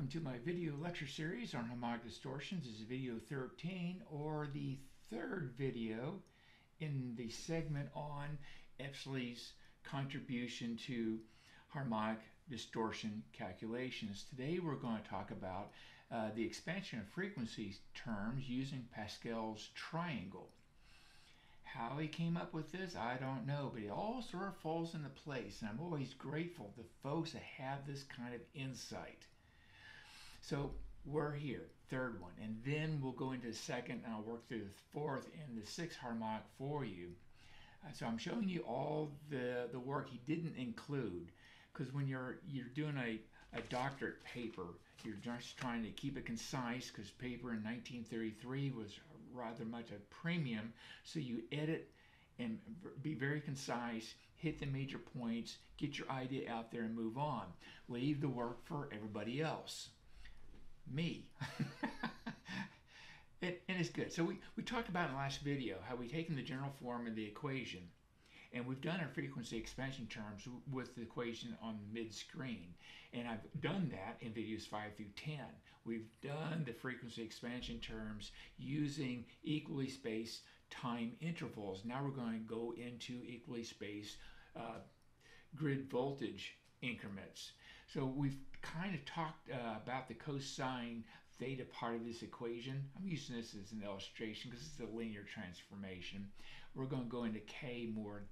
Welcome to my video lecture series on harmonic distortions. This is video 13, or the third video in the segment on Espley's contribution to harmonic distortion calculations. Today we're going to talk about the expansion of frequency terms using Pascal's triangle. How he came up with this, I don't know, but it all sort of falls into place, and I'm always grateful to folks that have this kind of insight. So we're here, third one, and then we'll go into the second, and I'll work through the fourth and the sixth harmonic for you. So I'm showing you all the work he didn't include, because when you're doing a doctorate paper, you're just trying to keep it concise, because paper in 1933 was rather much a premium, so you edit and be very concise, hit the major points, get your idea out there and move on. Leave the work for everybody else. Me. and it's good. So we talked about in the last video how we've taken the general form of the equation and we've done our frequency expansion terms with the equation on mid-screen, and I've done that in videos 5 through 10. We've done the frequency expansion terms using equally spaced time intervals. Now we're going to go into equally spaced grid voltage increments. So we've kind of talked about the cosine theta part of this equation. I'm using this as an illustration because it's a linear transformation. We're going to go into K more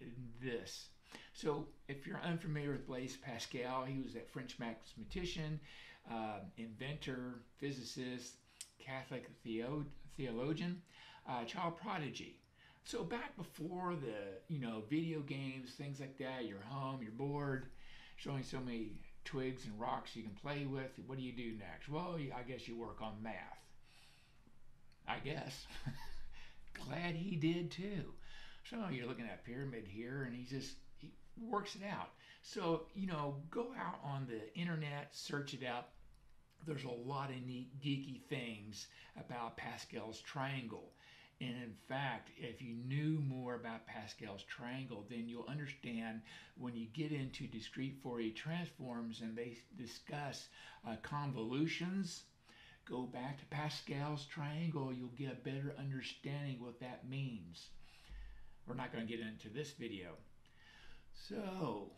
in this. So if you're unfamiliar with Blaise Pascal, he was that French mathematician, inventor, physicist, Catholic theologian, child prodigy. So back before the, video games, things like that, you're home, you're bored, showing so many twigs and rocks you can play with, what do you do next? Well, I guess you work on math. I guess. Glad he did too. So you're looking at a pyramid here, and he works it out. So, go out on the internet, search it out. There's a lot of neat, geeky things about Pascal's triangle. And in fact, if you knew more about Pascal's triangle, then you'll understand when you get into discrete Fourier transforms and they discuss convolutions, go back to Pascal's triangle, you'll get a better understanding what that means. We're not going to get into this video. So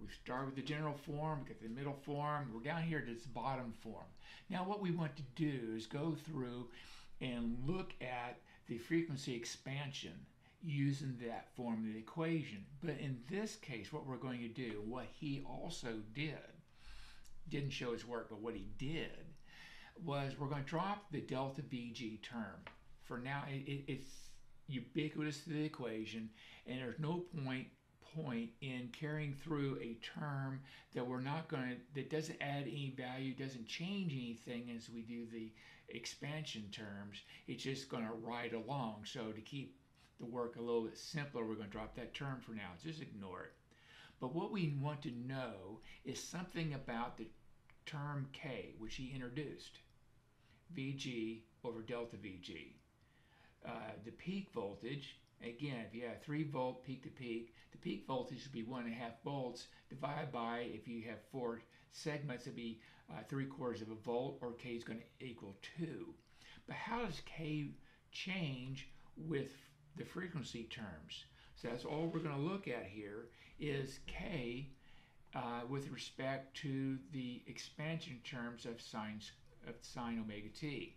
we start with the general form, we get the middle form, we're down here to this bottom form. Now what we want to do is go through and look at the frequency expansion using that form of the equation. But in this case, what we're going to do, what he also did, didn't show his work, but what he did, was we're going to drop the delta Vg term. For now, it's ubiquitous to the equation, and there's no point in carrying through a term that we're not going to, that doesn't add any value, doesn't change anything as we do the expansion terms. It's just going to ride along. So to keep the work a little bit simpler, we're going to drop that term for now. Just ignore it. But what we want to know is something about the term K, which he introduced. Vg over delta Vg. The peak voltage, again, if you have 3 volt peak to peak, the peak voltage would be 1.5 volts divided by, if you have 4 segments, it'd be 0.75 volt, or K is going to equal 2. But how does K change with the frequency terms? So that's all we're going to look at here is K with respect to the expansion terms of sine omega t.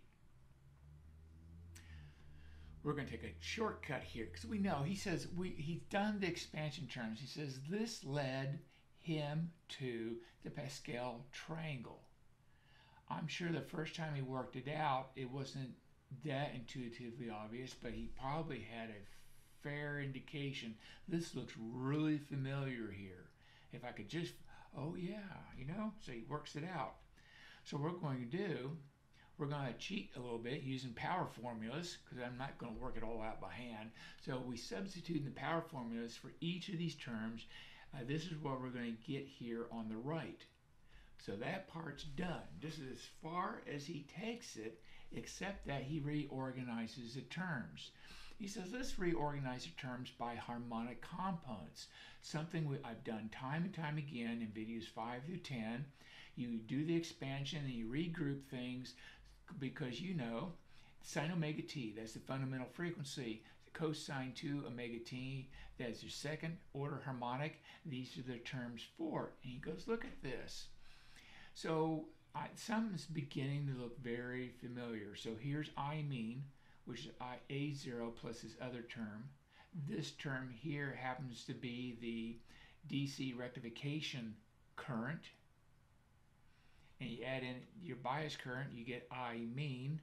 We're going to take a shortcut here because we know he says he's done the expansion terms. He says this led him to the Pascal triangle. I'm sure the first time he worked it out, it wasn't that intuitively obvious, but he probably had a fair indication. This looks really familiar here. If I could just, oh yeah, so he works it out. So what we're going to do, we're going to cheat a little bit using power formulas, because I'm not going to work it all out by hand. So we substitute in the power formulas for each of these terms. This is what we're going to get here on the right. So that part's done. This is as far as he takes it, except that he reorganizes the terms. He says, let's reorganize the terms by harmonic components, something I've done time and time again in videos 5 through 10. you do the expansion and you regroup things, because you know sine omega t, that's the fundamental frequency, cosine 2 omega t, that's your second order harmonic, these are the terms for it. And he goes, look at this. So something's beginning to look very familiar. So here's I mean, which is a0 plus this other term. This term here happens to be the DC rectification current, and you add in your bias current, you get I mean.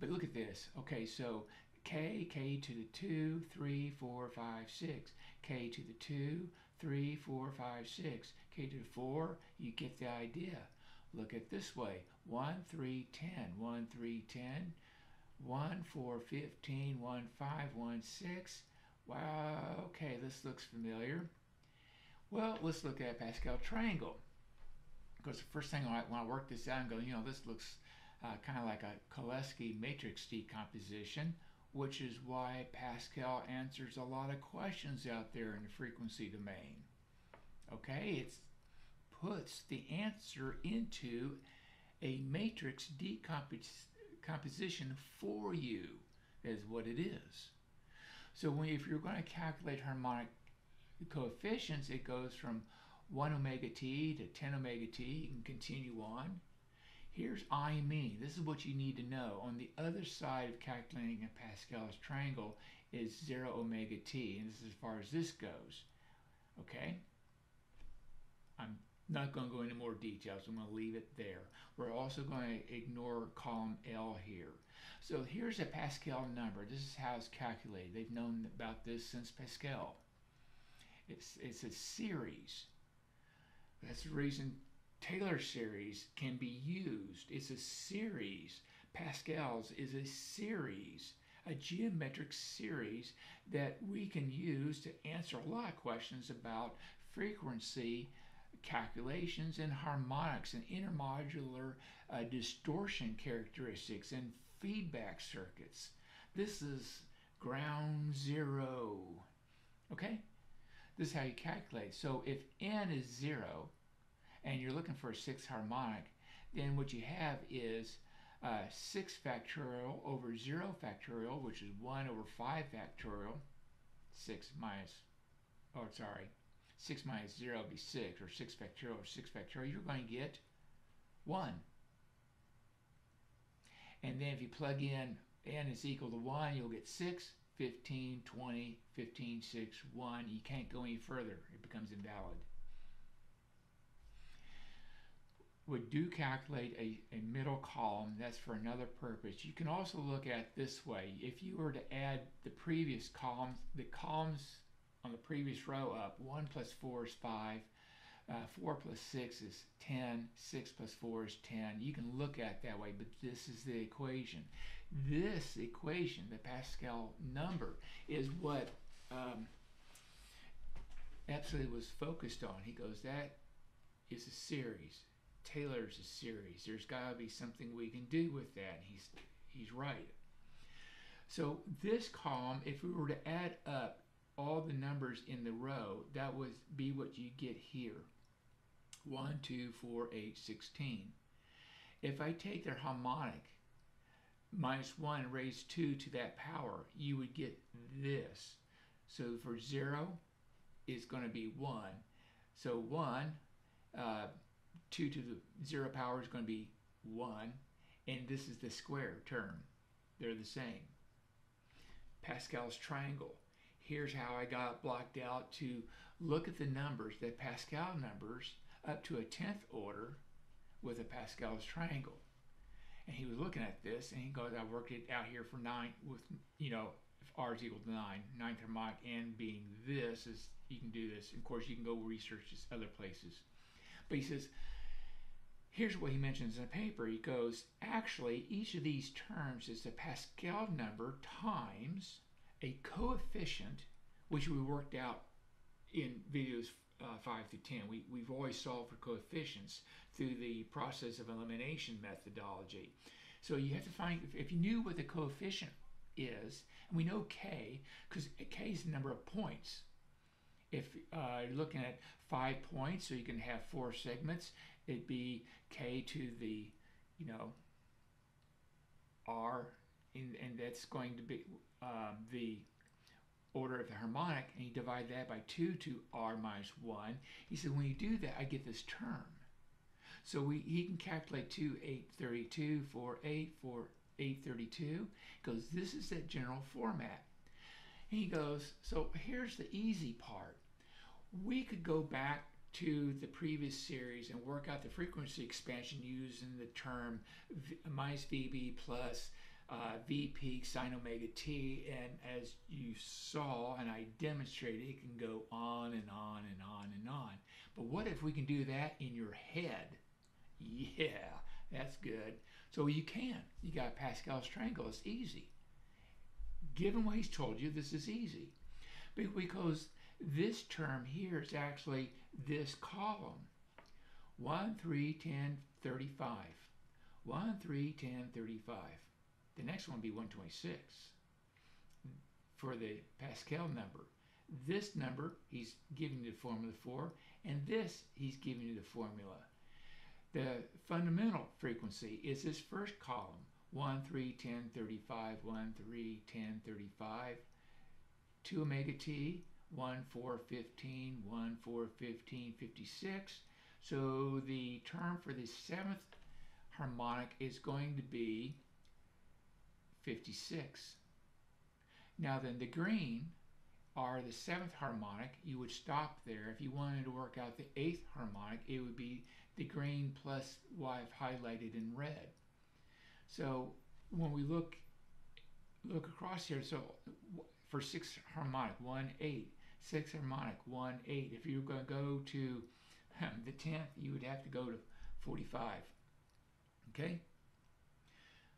But look at this. Okay, so k to the 2, 3, 4, 5, 6, k to the 2, 3, 4, 5, 6, k to the 4, you get the idea. Look at this way, 1, 3, 10, 1, 3, 10, 1, 4, 15, 1, 5, 1, 6. Wow, okay, this looks familiar. Well, let's look at Pascal's triangle. Because the first thing when I work this out, I'm going, you know, this looks kind of like a Cholesky matrix decomposition, which is why Pascal answers a lot of questions out there in the frequency domain. Okay, it puts the answer into a matrix decomposition for you, is what it is. So if you're going to calculate harmonic coefficients, it goes from 1 omega t to 10 omega t and continue on. Here's I mean. This is what you need to know. On the other side of calculating a Pascal's triangle is 0 omega t, and this is as far as this goes. Okay? I'm not going to go into more details. I'm going to leave it there. We're also going to ignore column L here. So here's a Pascal number. This is how it's calculated. They've known about this since Pascal. It's a series. That's the reason Taylor series can be used. It's a series. Pascal's is a series, a geometric series that we can use to answer a lot of questions about frequency calculations and harmonics and intermodular distortion characteristics and feedback circuits. This is ground zero. Okay? This is how you calculate. So if n is 0, and you're looking for a 6th harmonic, then what you have is 6 factorial over 0 factorial, which is 1 over 5 factorial. 6 minus 0 would be 6, or 6 factorial over 6 factorial. You're going to get 1. And then if you plug in n is equal to 1, you'll get 6, 15, 20, 15, 6, 1. You can't go any further. It becomes invalid. We do calculate a middle column. That's for another purpose. You can also look at it this way. If you were to add the previous columns, the columns on the previous row up, 1 plus 4 is 5, 4 plus 6 is 10, 6 plus 4 is 10. You can look at it that way, but this is the equation. This equation, the Pascal number, is what Espley was focused on. He goes, that is a series. Taylor's a series. There's got to be something we can do with that. He's right. So this column, if we were to add up all the numbers in the row, that would be what you get here. 1, 2, 4, 8, 16. If I take their harmonic, minus 1 raised 2 to that power, you would get this. So for 0, it's going to be 1. So 1... 2 to the 0 power is going to be 1, and this is the square term. They're the same. Pascal's triangle. Here's how I got blocked out to look at the numbers, the Pascal numbers, up to a 10th order with a Pascal's triangle. And he was looking at this, and he goes, I worked it out here for 9 with, you know, if r is equal to 9, 9th harmonic, and being this, is you can do this. Of course, you can go research this other places. But he says, here's what he mentions in the paper. He goes, actually, each of these terms is the Pascal number times a coefficient, which we worked out in videos 5 through 10. We've always solved for coefficients through the process of elimination methodology. So you have to find, if you knew what the coefficient is, and we know k, because k is the number of points. if you're looking at 5 points, so you can have 4 segments, it'd be k to the, you know, r, and that's going to be the order of the harmonic, and you divide that by 2 to r minus 1. He said, when you do that, I get this term. So he can calculate 2, 8, 32, 4, 8, 4, 8, 32. He goes, this is that general format. And he goes, so here's the easy part. We could go back to the previous series and work out the frequency expansion using the term minus VB plus V peak sine omega t, and as you saw and I demonstrated, it can go on and on and on and on. But what if we can do that in your head? Yeah, that's good. So you can. You got Pascal's triangle. It's easy. Given what he's told you, this is easy. Because this term here is actually this column. 1, 3, 10, 35. 1, 3, 10, 35. The next one would be 126 for the Pascal number. This number, he's giving you the formula for, and this, he's giving you the formula. The fundamental frequency is this first column, 1, 3, 10, 35, 1, 3, 10, 35, 2 omega t, 1, 4, 15, 1, 4, 15, 56. So the term for the seventh harmonic is going to be 56. Now then, the green are the seventh harmonic. You would stop there. If you wanted to work out the eighth harmonic, it would be the green plus what I've highlighted in red. So when we look across here, so for sixth harmonic, 1 8, sixth harmonic, 1 8. If you were going to go to the 10th, you would have to go to 45. Okay.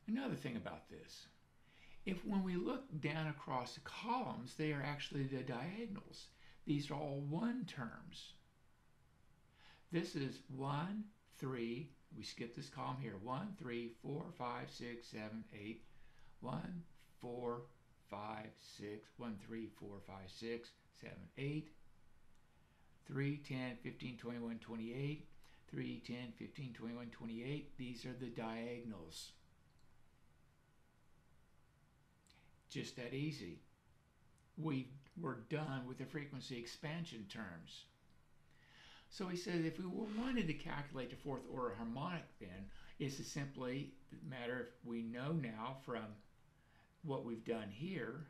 Another thing about this. If when we look down across the columns, they are actually the diagonals. These are all one terms. This is 1, 3, we skip this column here, 1, 3, 4, 5, 6, 7, 8, 1, 4, 5, 6, 1, 3, 4, 5, 6, 7, 8, 3, 10, 15, 21, 28, 3, 10, 15, 21, 28. These are the diagonals. Just that easy. We're done with the frequency expansion terms. So he says if we wanted to calculate the fourth order harmonic, then it's simply a matter of we know now from what we've done here.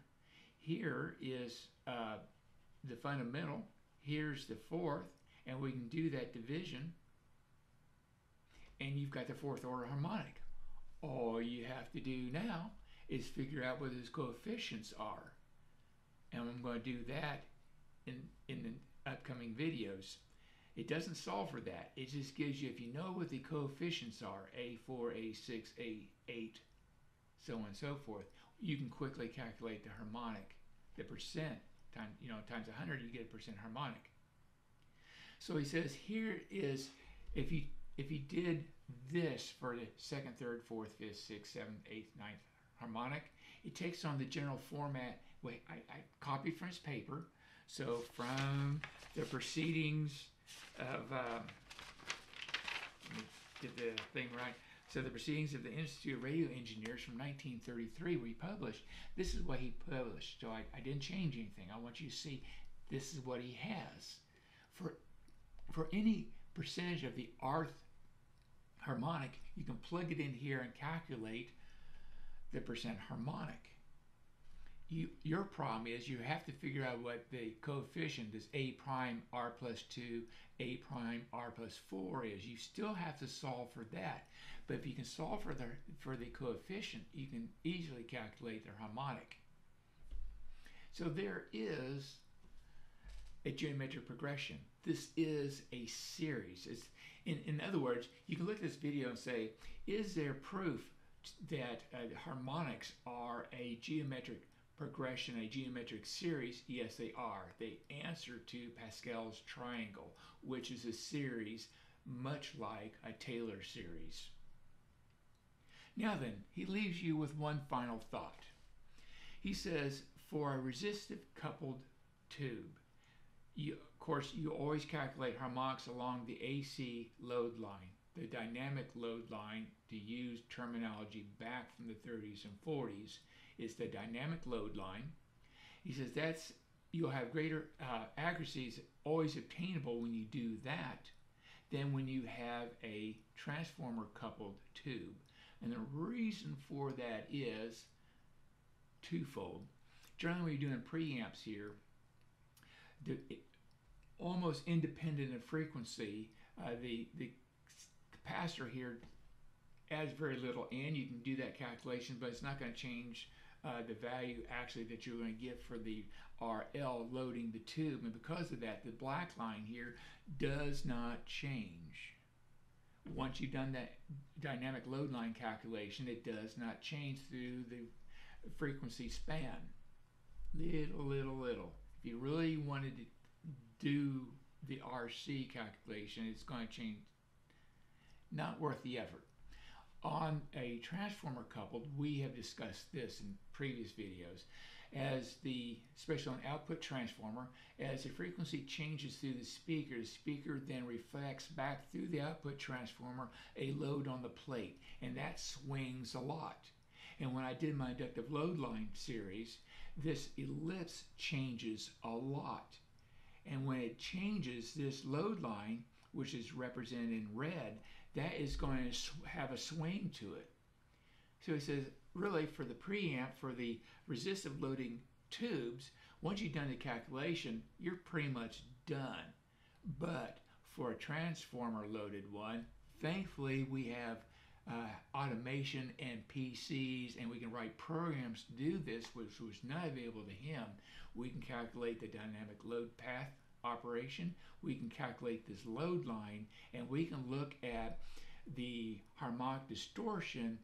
Here is the fundamental. Here's the fourth, and we can do that division, and you've got the fourth order harmonic. All you have to do now is figure out what those coefficients are. And I'm going to do that in the upcoming videos. It doesn't solve for that. It just gives you, if you know what the coefficients are, A4, A6, A8, so on and so forth, you can quickly calculate the harmonic, the percent, times 100, you get a percent harmonic. So he says here is, if you did this for the second, third, fourth, fifth, sixth, seventh, eighth, ninth harmonic, it takes on the general format. Wait, I copied from his paper. So from the proceedings of, did the thing right. So the proceedings of the Institute of Radio Engineers from 1933, we published. This is what he published. So I didn't change anything. I want you to see this is what he has. For any percentage of the rth harmonic, you can plug it in here and calculate the percent harmonic. Your problem is you have to figure out what the coefficient is, a prime r plus 2, a prime r plus 4 is. You still have to solve for that. But if you can solve for the coefficient, you can easily calculate the harmonic. So there is a geometric progression. This is a series. It's, in other words, you can look at this video and say, is there proof that harmonics are a geometric progression, a geometric series? Yes, they are. They answer to Pascal's triangle, which is a series much like a Taylor series. Now then, he leaves you with one final thought. He says, for a resistive coupled tube, you always calculate harmonics along the AC load line, the dynamic load line, to use terminology back from the 30s and 40s, is the dynamic load line. He says that's, you'll have greater accuracies always obtainable when you do that than when you have a transformer coupled tube. And the reason for that is twofold. Generally when you're doing preamps here, almost independent of frequency, the capacitor here adds very little, and you can do that calculation, but it's not going to change the value actually that you're going to get for the RL loading the tube. And because of that, the black line here does not change. Once you've done that dynamic load line calculation, it does not change through the frequency span. Little. If you really wanted to do the RC calculation, it's going to change. Not worth the effort. On a transformer coupled, we have discussed this in previous videos, as the, especially on output transformer, as the frequency changes through the speaker then reflects back through the output transformer a load on the plate, and that swings a lot. And when I did my inductive load line series, this ellipse changes a lot. And when it changes, this load line, which is represented in red, that is going to have a swing to it. So it says, really for the preamp, for the resistive loading tubes, once you've done the calculation, you're pretty much done. But for a transformer loaded one, thankfully we have automation and PCs, and we can write programs to do this, which was not available to him. We can calculate the dynamic load path operation, we can calculate this load line, and we can look at the harmonic distortion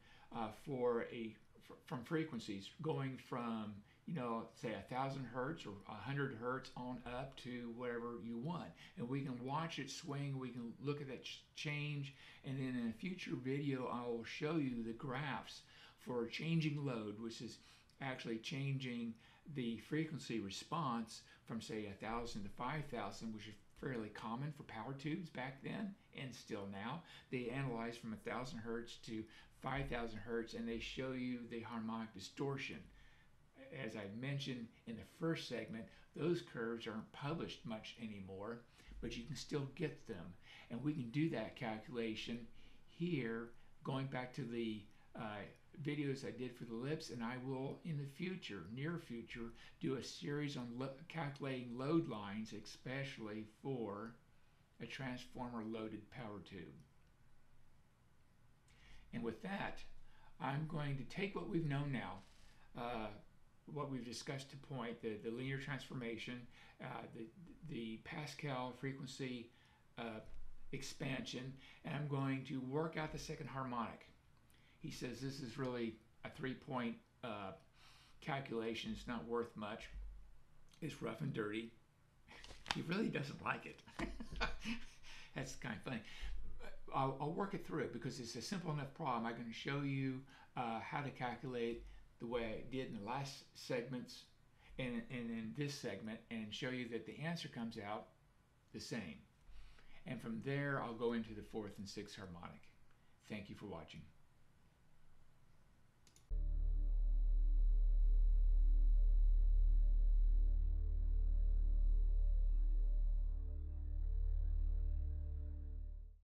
from frequencies going from, you know, say 1,000 hertz or 100 hertz on up to whatever you want, and we can watch it swing. We can look at that change, and then in a future video I will show you the graphs for changing load, which is actually changing the frequency response from say 1,000 to 5,000, which is fairly common for power tubes back then and still now. They analyze from 1,000 hertz to 5,000 hertz, and they show you the harmonic distortion. As I mentioned in the first segment, those curves aren't published much anymore, but you can still get them. And we can do that calculation here, going back to the videos I did for the ellipse, and I will in the future, near future, do a series on calculating load lines, especially for a transformer loaded power tube. And with that, I'm going to take what we've known now, what we've discussed to point, the linear transformation, the Pascal frequency expansion, and I'm going to work out the second harmonic. He says this is really a three-point calculation. It's not worth much. It's rough and dirty. He really doesn't like it. That's kind of funny. I'll work it through because it's a simple enough problem. I can show you how to calculate the way I did in the last segments and in this segment, and show you that the answer comes out the same. And from there, I'll go into the fourth and sixth harmonic. Thank you for watching.